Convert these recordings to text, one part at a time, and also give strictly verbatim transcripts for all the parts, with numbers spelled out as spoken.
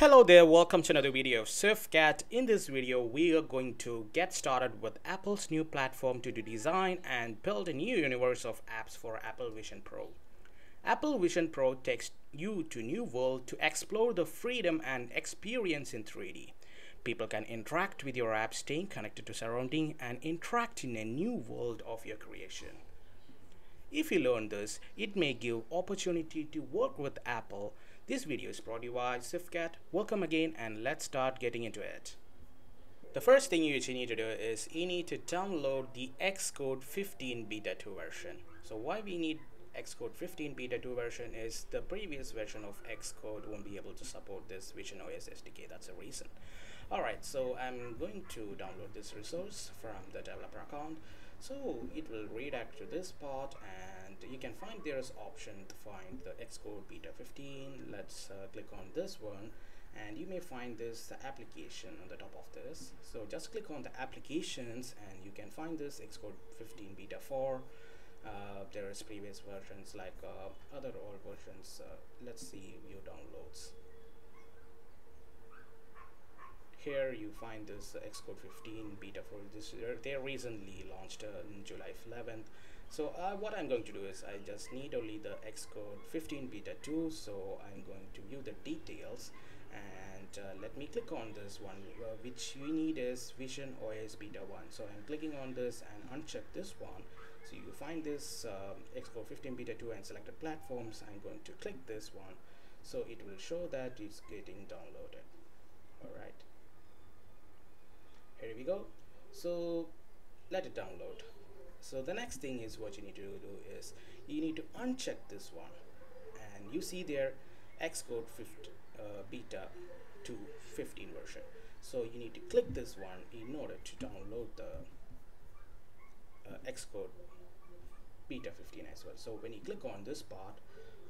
Hello there, welcome to another video of SurfCat. In this video, we are going to get started with Apple's new platform to design and build a new universe of apps for Apple Vision Pro. Apple Vision Pro takes you to a new world to explore the freedom and experience in three D. People can interact with your app, staying connected to surrounding and interact in a new world of your creation. If you learn this, it may give opportunity to work with Apple. This video is brought to you by SurfCat. Welcome again, and let's start getting into it. The first thing you need to do is you need to download the Xcode fifteen beta two version. So why we need Xcode fifteen beta two version is the previous version of Xcode won't be able to support this vision O S S D K. That's the reason. Alright, so I'm going to download this resource from the developer account. So it will redirect to this part, and you can find there is option to find the Xcode beta fifteen. Let's uh, click on this one, and you may find this the application on the top of this. So just click on the applications, and you can find this Xcode fifteen beta four. Uh, there is previous versions like uh, other old versions. Uh, let's see view downloads. Here you find this uh, Xcode fifteen beta four. This uh, they recently launched uh, on July eleventh. So uh, what I'm going to do is I just need only the Xcode fifteen beta two. So I'm going to view the details, and uh, let me click on this one, uh, which we need is vision O S beta one. So I'm clicking on this and uncheck this one. So you find this um, Xcode fifteen beta two and selected platforms. I'm going to click this one, so it will show that it's getting downloaded. All right. Here we go. So let it download. So the next thing is what you need to do is you need to uncheck this one, and you see there Xcode uh, beta two fifteen version. So you need to click this one in order to download the uh, Xcode beta fifteen as well. So when you click on this part,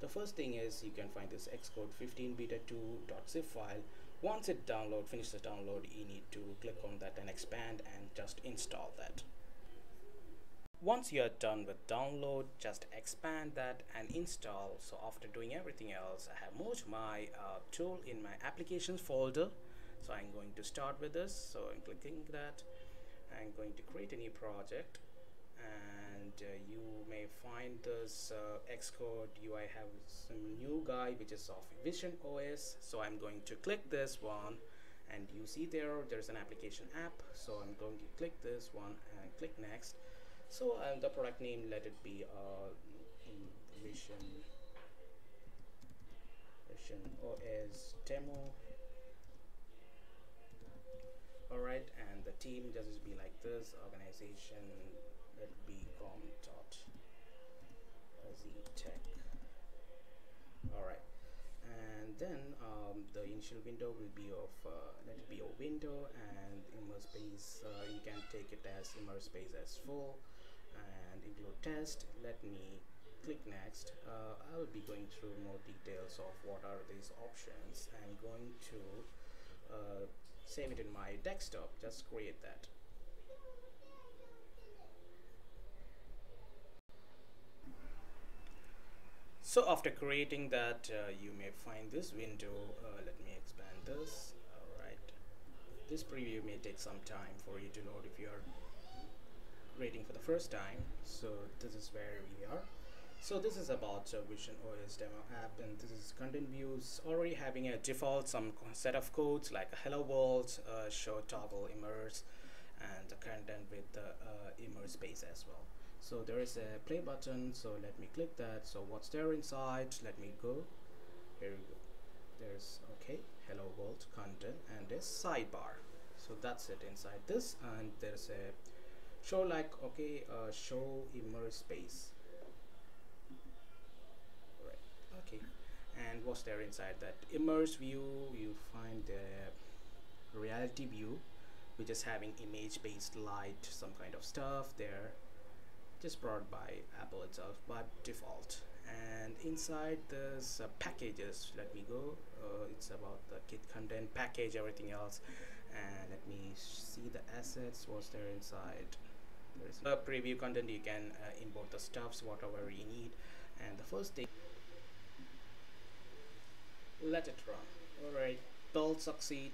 the first thing is you can find this Xcode fifteen beta two dot zip file. Once it download, finish the download, you need to click on that and expand and just install that. Once you are done with download, just expand that and install. So after doing everything else, I have moved my uh, tool in my applications folder. So I'm going to start with this. So I'm clicking that. I'm going to create a new project, and uh, you may find this uh, Xcode U I have some new guy which is of vision O S. So I'm going to click this one, and you see there there's an application app. So I'm going to click this one and click next. So um, the product name, let it be uh, vision vision O S demo. All right, and the team just be like this organization. Let it be com dot z tech. Alright, and then um, the initial window will be of uh, let it be a window, and immerse space uh, you can take it as immerse space as full and include test. Let me click next. uh, I will be going through more details of what are these options. I'm going to uh, save it in my desktop. Just create that. So after creating that, uh, you may find this window. Uh, let me expand this. Alright, this preview may take some time for you to know if you are reading for the first time. So this is where we are. So this is about uh, vision O S demo app, and this is content views. Already having a default some set of codes like a hello world, uh, show toggle immerse, and the content with the uh, immerse space as well. So there is a play button, so let me click that. So what's there inside, let me go. Here we go. There's okay, hello world content, and a sidebar. So that's it inside this, and there's a show like okay, uh, show immerse space. Right, okay. And what's there inside that immerse view? You find the reality view, which is having image-based light, some kind of stuff there. Just brought by Apple itself by default. And inside this uh, packages, let me go. Uh, it's about the kit content package, everything else. And let me see the assets. What's there inside? There's a preview content. You can uh, import the stuffs, whatever you need. And the first thing, let it run. All right. build succeed.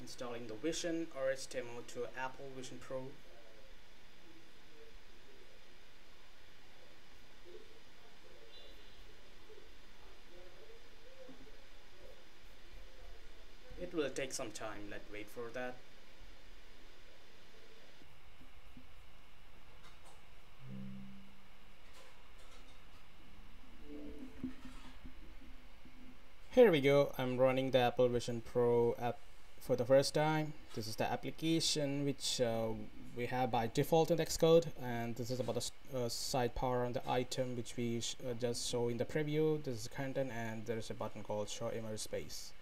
Installing the visionOS demo to Apple Vision Pro. It will take some time, let's wait for that. Here we go, I'm running the Apple Vision Pro app for the first time. This is the application which uh, we have by default in Xcode, and this is about the uh, sidebar on the item which we sh uh, just show in the preview. This is content, and there is a button called Show Image Space.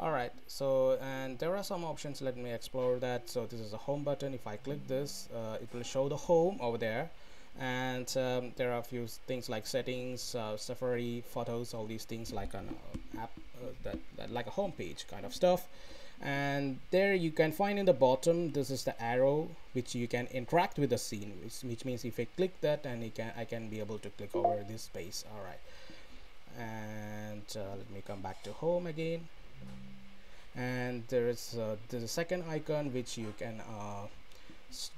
Alright, so and there are some options, let me explore that. So this is a home button. If I click this, uh, it will show the home over there. And um, there are a few things like settings, uh, Safari, photos, all these things like an uh, app uh, that, that like a home page kind of stuff. And there you can find in the bottom, this is the arrow which you can interact with the scene, which, which means if I click that, and it can I can be able to click over this space. All right, and uh, let me come back to home again. And there is uh, the second icon which you can uh,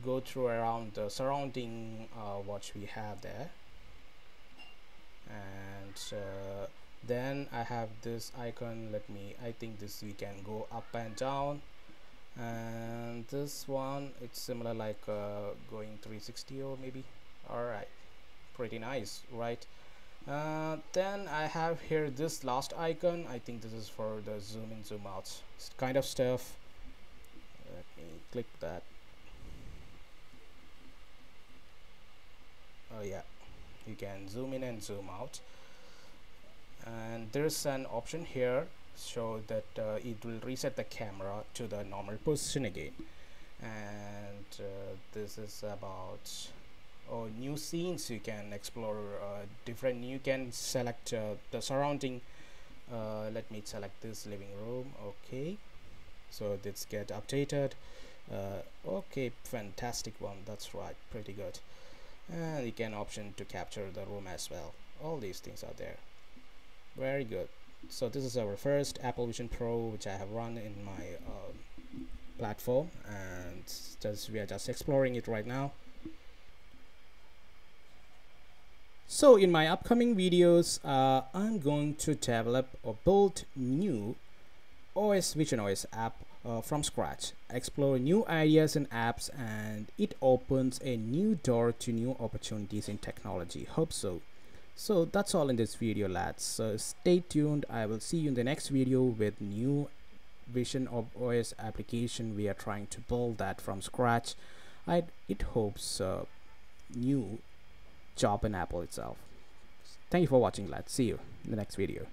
go through around the surrounding uh, what we have there. And uh, then I have this icon, let me I think this we can go up and down, and this one it's similar like uh, going three sixty or maybe. Alright, pretty nice, right? Uh, then I have here this last icon, I think this is for the zoom in zoom out kind of stuff. Let me click that. Oh yeah, you can zoom in and zoom out, and there's an option here so that uh, it will reset the camera to the normal position again. And uh, this is about oh, new scenes. You can explore uh, different, you can select uh, the surrounding. Uh, let me select this living room. Okay, so this get updated. Uh, okay, fantastic one, that's right, pretty good. And you can option to capture the room as well. All these things are there. Very good. So this is our first Apple Vision Pro which I have run in my uh, platform, and just we are just exploring it right now. So in my upcoming videos, uh, I'm going to develop or build new O S visionOS app uh, from scratch, explore new ideas and apps, and it opens a new door to new opportunities in technology. Hope so. So that's all in this video, lads. So stay tuned. I will see you in the next video with new visionOS application. We are trying to build that from scratch. I it hopes uh, new job in Apple itself. Thank you for watching, lads. See you in the next video.